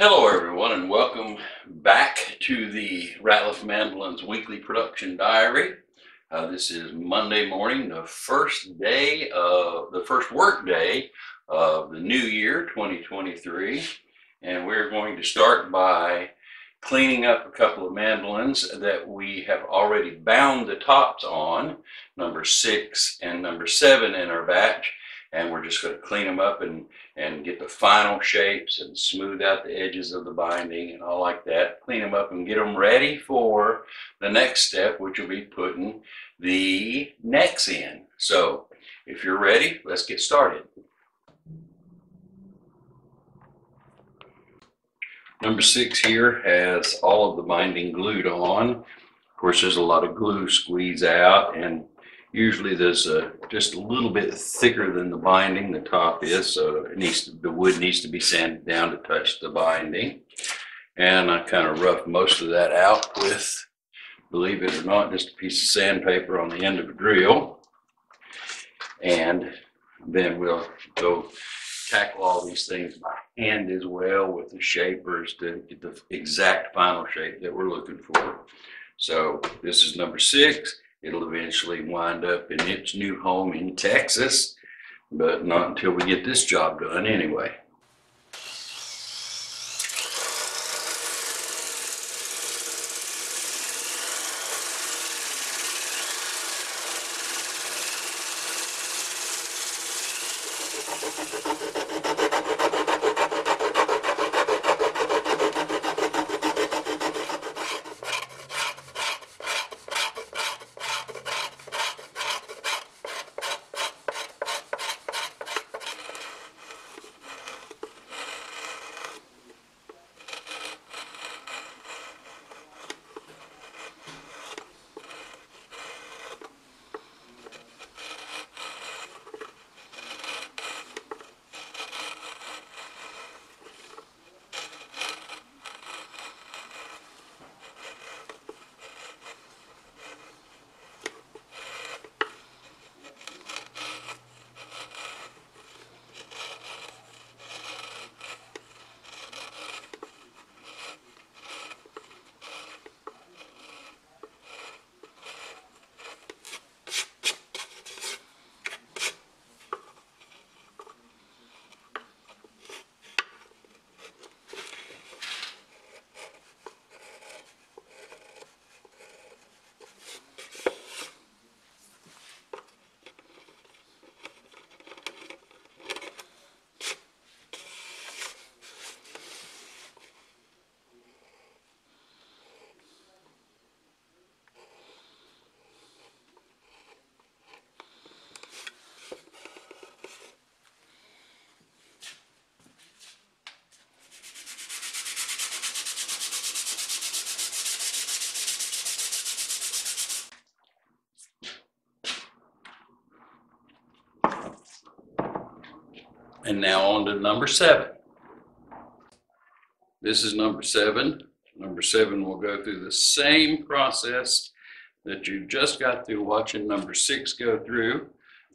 Hello everyone, and welcome back to the Ratliff Mandolins Weekly Production Diary. This is Monday morning, the first day of the first work day of the new year 2023, and we're going to start by cleaning up a couple of mandolins that we have already bound the tops on, number 6 and number 7 in our batch, and we're just going to clean them up and get the final shapes and smooth out the edges of the binding and all like that. Clean them up and get them ready for the next step, which will be putting the necks in. So if you're ready, let's get started. Number 6 here has all of the binding glued on. Of course, there's a lot of glue squeeze out, and usually there's just a little bit thicker than the binding, the top is, so it needs to, the wood needs to be sanded down to touch the binding. And I kind of roughed most of that out with, believe it or not, just a piece of sandpaper on the end of a drill. And then we'll go tackle all these things by hand as well with the shapers to get the exact final shape that we're looking for. So this is number 6. It'll eventually wind up in its new home in Texas, but not until we get this job done anyway. And now on to number 7. This is number 7. Number 7 will go through the same process that you just got through watching number 6 go through.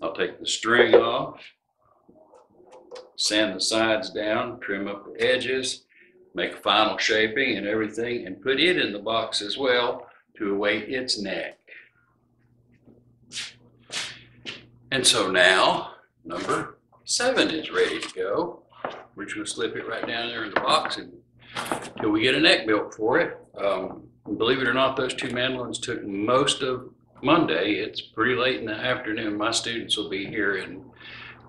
I'll take the string off, sand the sides down, trim up the edges, make a final shaping and everything, and put it in the box as well to await its neck. And so now, number 7 is ready to go. We're just going to slip it right down there in the box until we get a neck built for it. Believe it or not, those two mandolins took most of Monday. It's pretty late in the afternoon. My students will be here in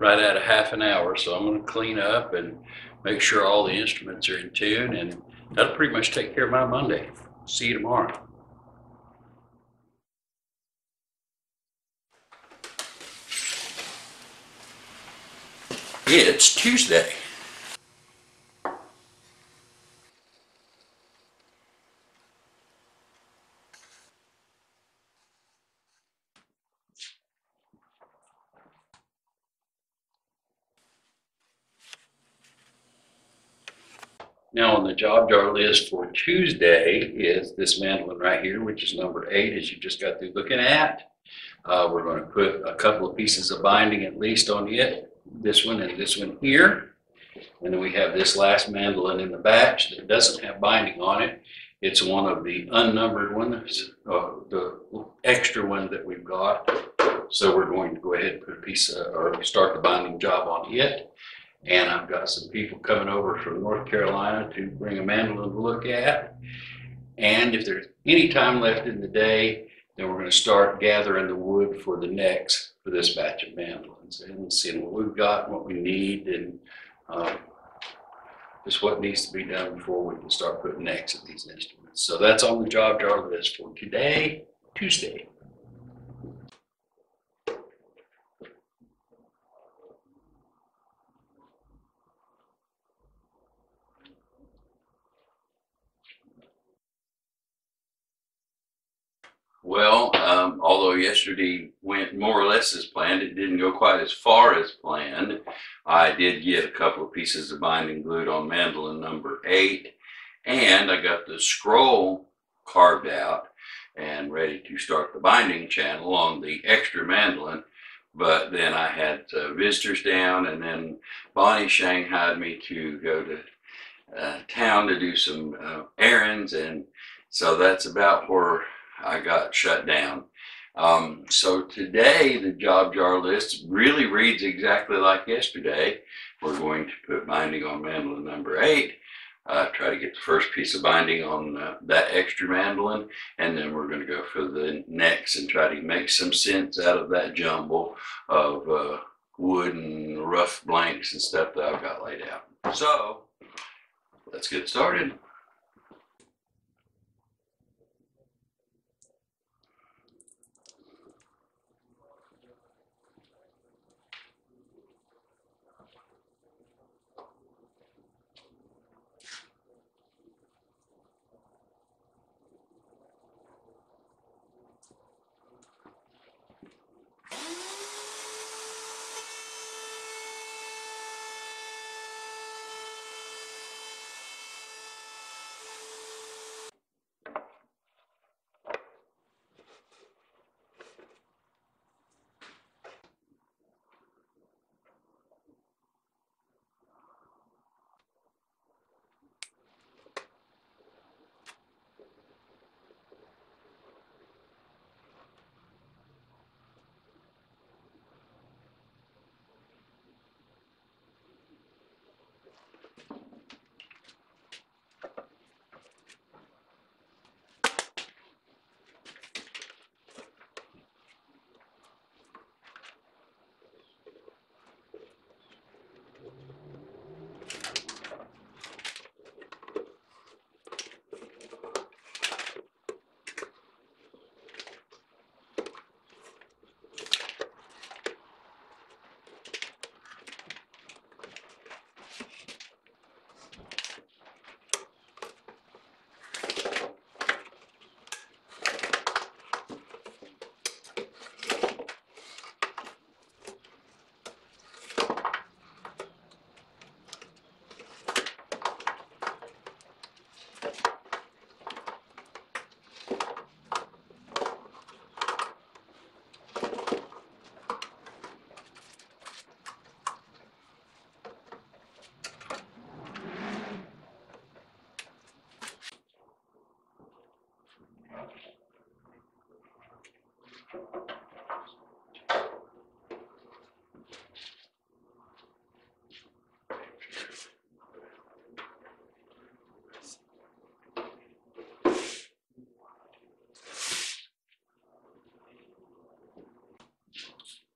right at a half an hour, so I'm going to clean up and make sure all the instruments are in tune, and that'll pretty much take care of my Monday. See you tomorrow. It's Tuesday. Now on the job jar list for Tuesday is this mandolin right here, which is number 8, as you just got through looking at. We're going to put a couple of pieces of binding at least on it. This one and this one here, And then we have this last mandolin in the batch that doesn't have binding on it. It's one of the unnumbered ones, the extra one that we've got. So we're going to go ahead and put a piece of, or start the binding job on it. And I've got some people coming over from North Carolina to bring a mandolin to look at. And if there's any time left in the day, then we're going to start gathering the wood for the next, for this batch of mandolins, and seeing what we've got, what we need, and just what needs to be done before we can start putting necks at these instruments. So that's on the job jar list for today, Tuesday. Well, although yesterday went more or less as planned, it didn't go quite as far as planned. I did get a couple of pieces of binding glued on mandolin number 8, and I got the scroll carved out and ready to start the binding channel on the extra mandolin. But then I had visitors down, and then Bonnie shanghaied me to go to town to do some errands, and so that's about where I got shut down. So today the job jar list really reads exactly like yesterday. We're going to put binding on mandolin number 8, try to get the first piece of binding on that extra mandolin, and then we're going to go for the necks and try to make some sense out of that jumble of wood and rough blanks and stuff that I've got laid out. So let's get started.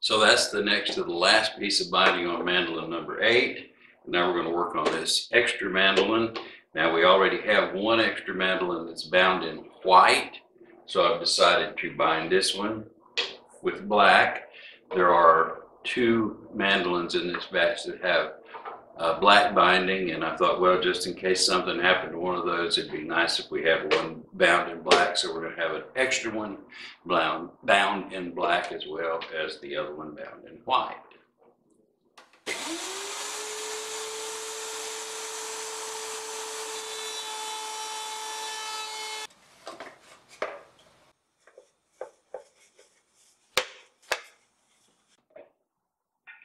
So that's the next to the last piece of binding on mandolin number 8. Now we're going to work on this extra mandolin. Now we already have one extra mandolin that's bound in white, so I've decided to bind this one with black. There are 2 mandolins in this batch that have black binding, and I thought, well, just in case something happened to one of those, it'd be nice if we had one bound in black, so we're going to have an extra one bound in black as well as the other one bound in white.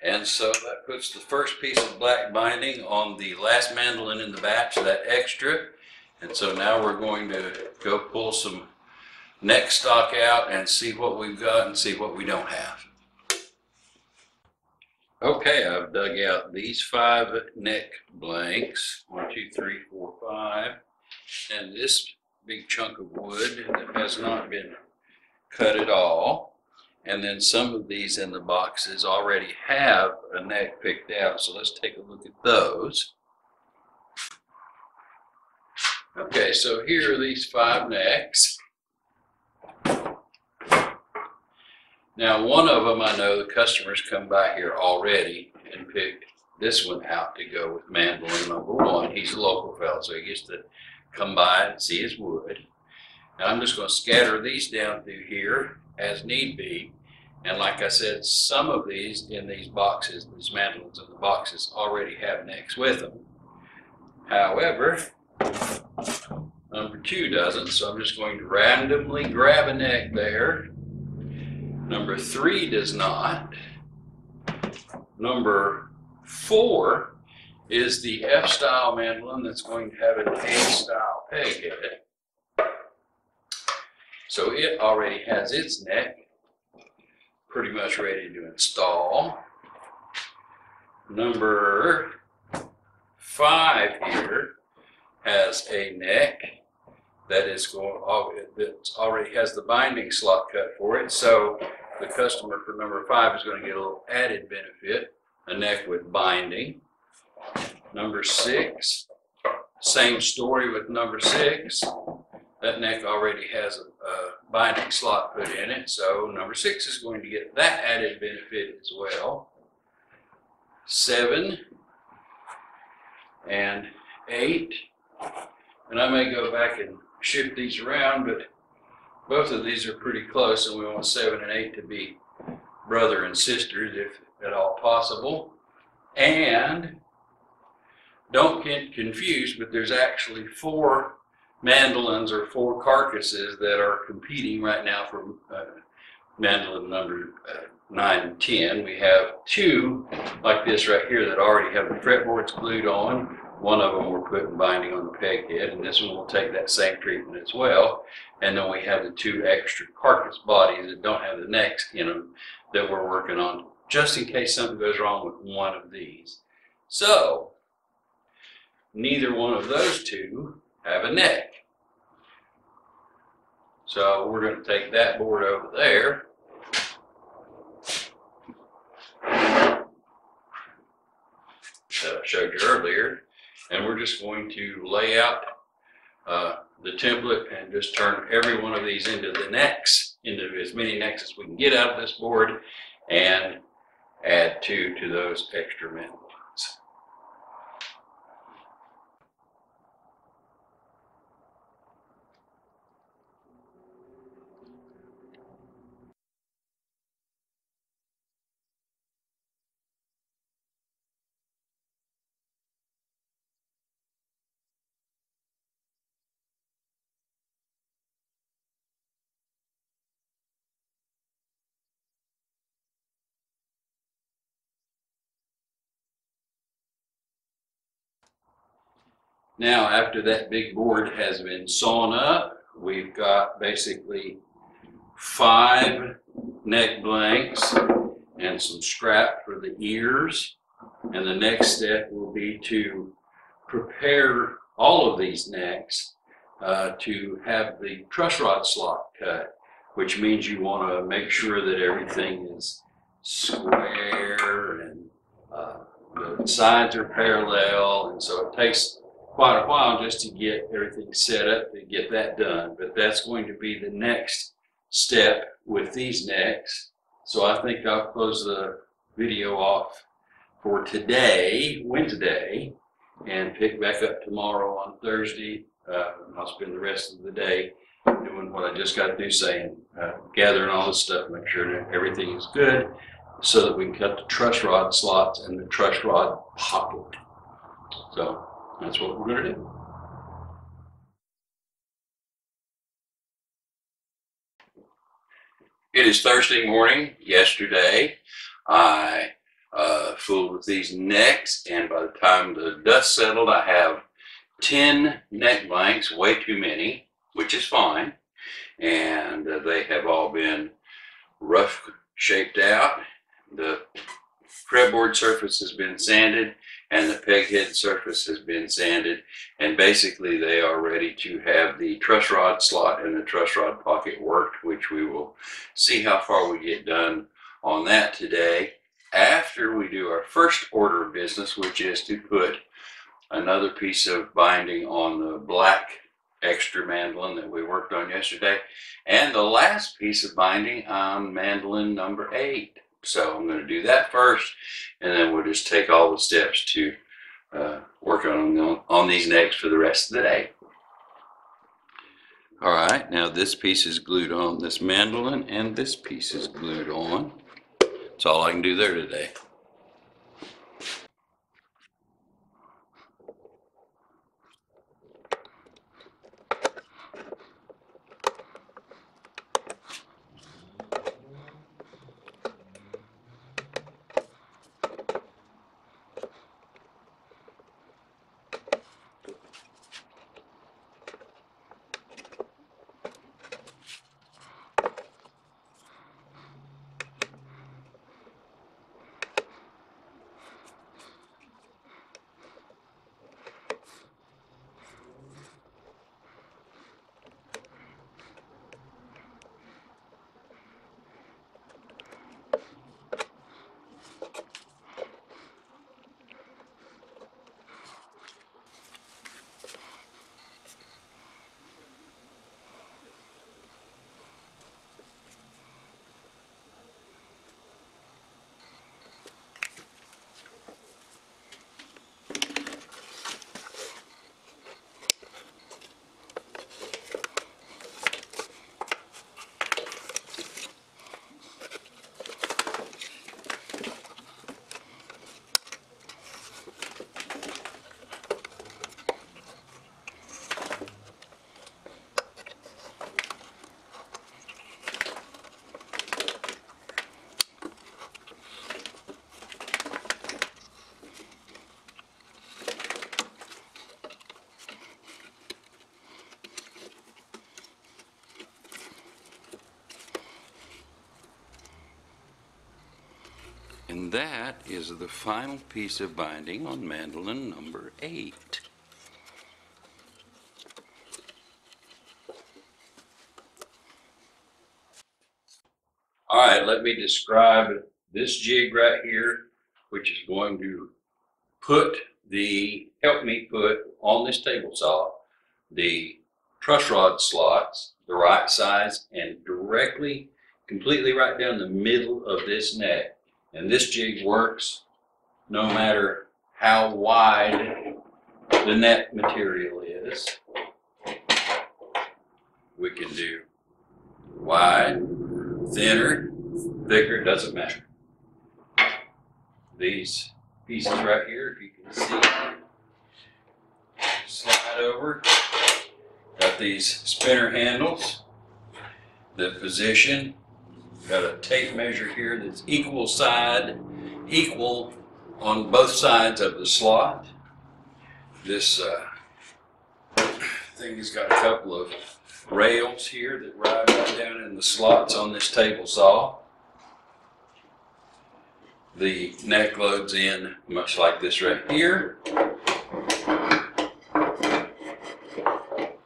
And so that puts the first piece of black binding on the last mandolin in the batch, that extra. And so now we're going to go pull some neck stock out and see what we've got and see what we don't have. Okay, I've dug out these 5 neck blanks, 1, 2, 3, 4, 5, and this big chunk of wood that has not been cut at all. And then some of these in the boxes already have a neck picked out, so let's take a look at those. Okay, so here are these 5 necks. Now, one of them, I know the customers come by here already and pick this one out to go with mandolin number 1. He's a local fellow, so he gets to come by and see his wood. Now, I'm just going to scatter these down through here as need be. And like I said, some of these in these boxes, these mandolins in the boxes, already have necks with them. However, number 2 doesn't, so I'm just going to randomly grab a neck there. Number 3 does not. Number 4 is the F-style mandolin that's going to have an A-style peg in it. So it already has its neck pretty much ready to install. Number 5 here has a neck that is going, that already has the binding slot cut for it. So the customer for number 5 is going to get a little added benefit, a neck with binding. Number 6, same story with number 6. That neck already has a binding slot put in it, so number 6 is going to get that added benefit as well. 7 and 8. And I may go back and shift these around, but both of these are pretty close, and we want 7 and 8 to be brother and sisters, if at all possible. And don't get confused, but there's actually 4 mandolins or 4 carcasses that are competing right now for mandolin number 9 and 10. We have 2 like this right here that already have the fretboards glued on. One of them we're putting binding on the peg head, and this one will take that same treatment as well. And then we have the 2 extra carcass bodies that don't have the necks in them that we're working on, just in case something goes wrong with one of these. So neither one of those 2 have a neck. So we're going to take that board over there. That I showed you earlier. And we're just going to lay out the template and just turn every one of these into the necks, into as many necks as we can get out of this board, and add 2 to those extra mandolins. Now, after that big board has been sawn up, we've got basically 5 neck blanks and some scrap for the ears. And the next step will be to prepare all of these necks to have the truss rod slot cut, which means you want to make sure that everything is square and the sides are parallel, and so it takes quite a while just to get everything set up to get that done. But that's going to be the next step with these necks. So I think I'll close the video off for today, Wednesday, and pick back up tomorrow on Thursday. I'll spend the rest of the day doing what I just got to do, saying, gathering all this stuff, make sure that everything is good so that we can cut the truss rod slots and the truss rod pocket. So that's what we're going to do. It is Thursday morning. Yesterday, I full with these necks, and by the time the dust settled, I have 10 neck blanks, way too many, which is fine. And they have all been rough shaped out. The fretboard surface has been sanded and the peghead surface has been sanded, and basically they are ready to have the truss rod slot and the truss rod pocket worked, which we will see how far we get done on that today after we do our first order of business, which is to put another piece of binding on the black extra mandolin that we worked on yesterday, and the last piece of binding on mandolin number 8. So I'm going to do that first, and then we'll just take all the steps to work on these necks for the rest of the day. All right, now this piece is glued on this mandolin, and this piece is glued on. That's all I can do there today. And that is the final piece of binding on mandolin number 8. All right, let me describe this jig right here, which is going to help me put on this table saw the truss rod slots the right size and directly, completely right down the middle of this neck. And this jig works no matter how wide the net material is. We can do wide, thinner, thicker, doesn't matter. These pieces right here, if you can see, slide over. Got these spinner handles, the position. Got a tape measure here that's equal on both sides of the slot. This thing has got a couple of rails here that ride right down in the slots on this table saw. The neck loads in much like this right here.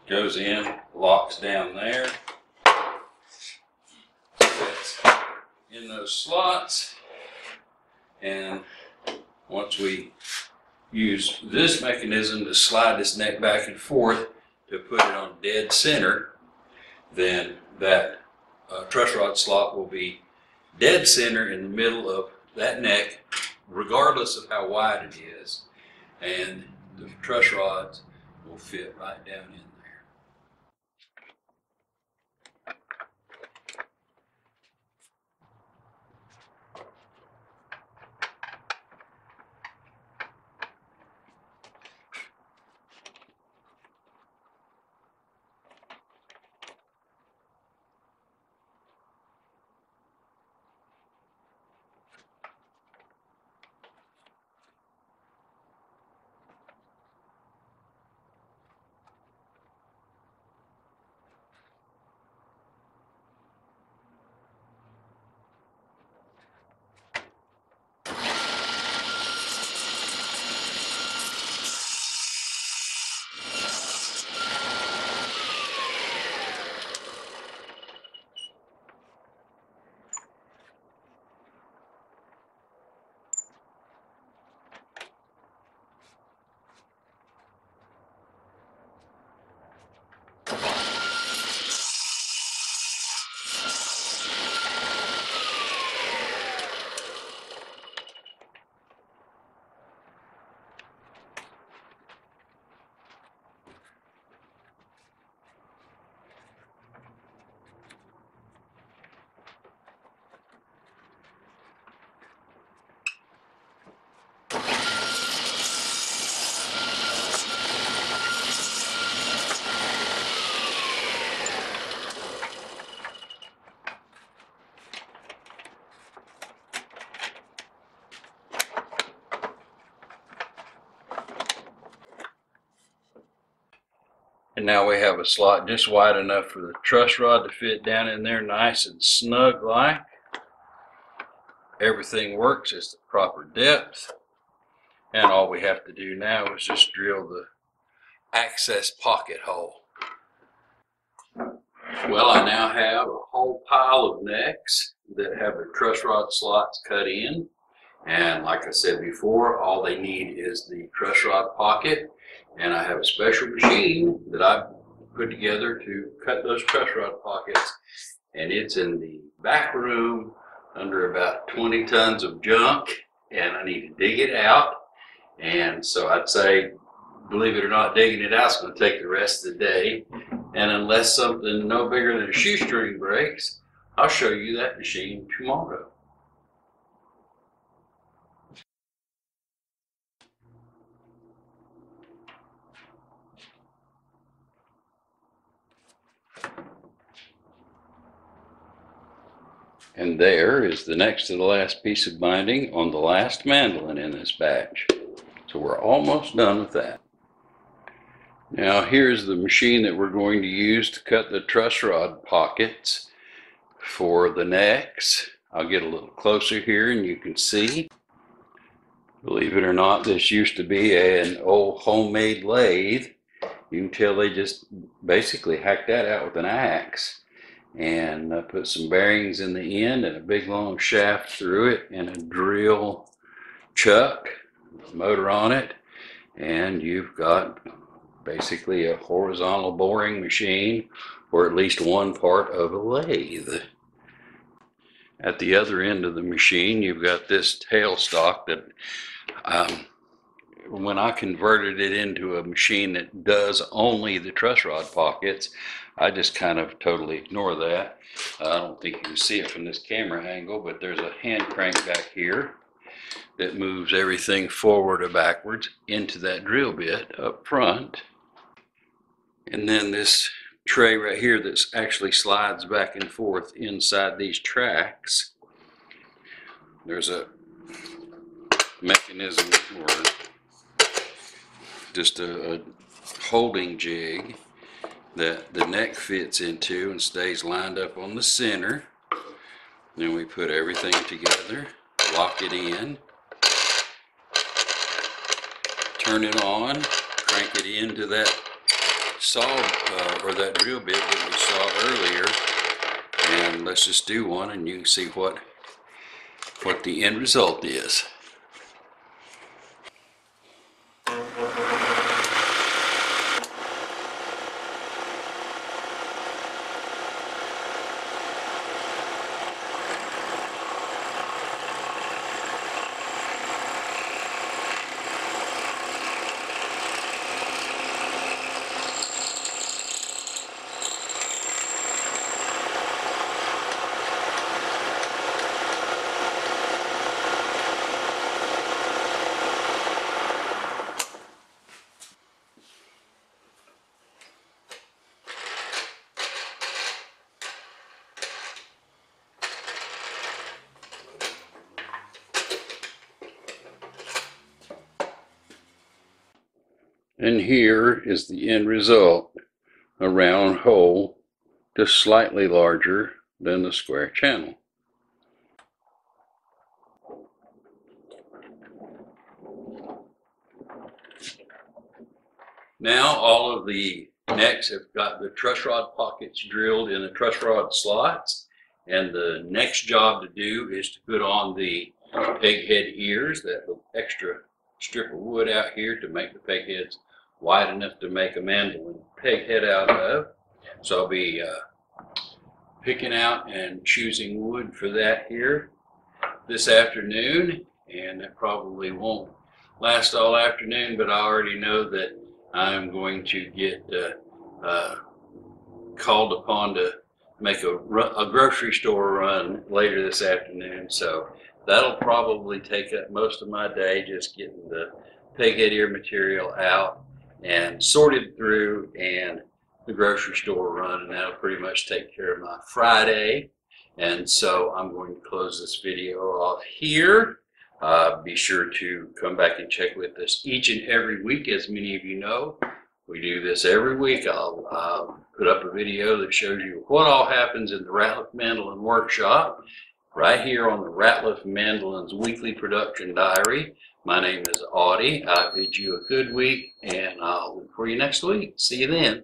Goes in, locks down there. In those slots, and once we use this mechanism to slide this neck back and forth to put it on dead center, then that truss rod slot will be dead center in the middle of that neck, regardless of how wide it is, and the truss rods will fit right down in. And now we have a slot just wide enough for the truss rod to fit down in there, nice and snug like. Everything works, it's the proper depth. And all we have to do now is just drill the access pocket hole. Well, I now have a whole pile of necks that have their truss rod slots cut in. And like I said before, all they need is the truss rod pocket. And I have a special machine that I've put together to cut those truss rod pockets. And it's in the back room under about 20 tons of junk. And I need to dig it out. And so I'd say, believe it or not, digging it out is going to take the rest of the day. And unless something no bigger than a shoestring breaks, I'll show you that machine tomorrow. And there is the next to the last piece of binding on the last mandolin in this batch. So we're almost done with that. Now here's the machine that we're going to use to cut the truss rod pockets for the necks. I'll get a little closer here and you can see. Believe it or not, this used to be an old homemade lathe. You can tell they just basically hacked that out with an axe. And I put some bearings in the end and a big long shaft through it and a drill chuck, motor on it, and you've got basically a horizontal boring machine, or at least one part of a lathe. At the other end of the machine, you've got this tailstock that when I converted it into a machine that does only the truss rod pockets, I just kind of totally ignore that. I don't think you can see it from this camera angle, but there's a hand crank back here that moves everything forward or backwards into that drill bit up front. And then this tray right here that actually slides back and forth inside these tracks. There's a mechanism or just a holding jig that the neck fits into and stays lined up on the center. Then we put everything together, lock it in, turn it on, crank it into that saw or that drill bit that we saw earlier, and let's just do one, and you can see what the end result is. And here is the end result, a round hole, just slightly larger than the square channel. Now all of the necks have got the truss rod pockets drilled in the truss rod slots, and the next job to do is to put on the peg head ears, that little extra strip of wood out here to make the peg heads wide enough to make a mandolin peg head out of. So I'll be picking out and choosing wood for that here this afternoon, and it probably won't last all afternoon, but I already know that I'm going to get called upon to make a grocery store run later this afternoon, so that'll probably take up most of my day, just getting the peghead ear material out and sorted through and the grocery store run, and that'll pretty much take care of my Friday. And so I'm going to close this video off here. Be sure to come back and check with us each and every week. As many of you know, We do this every week. I'll put up a video that shows you what all happens in the Ratliff Mandolin Workshop right here on the Ratliff Mandolins Weekly Production Diary. My name is Audie. I bid you a good week, and I'll look for you next week. See you then.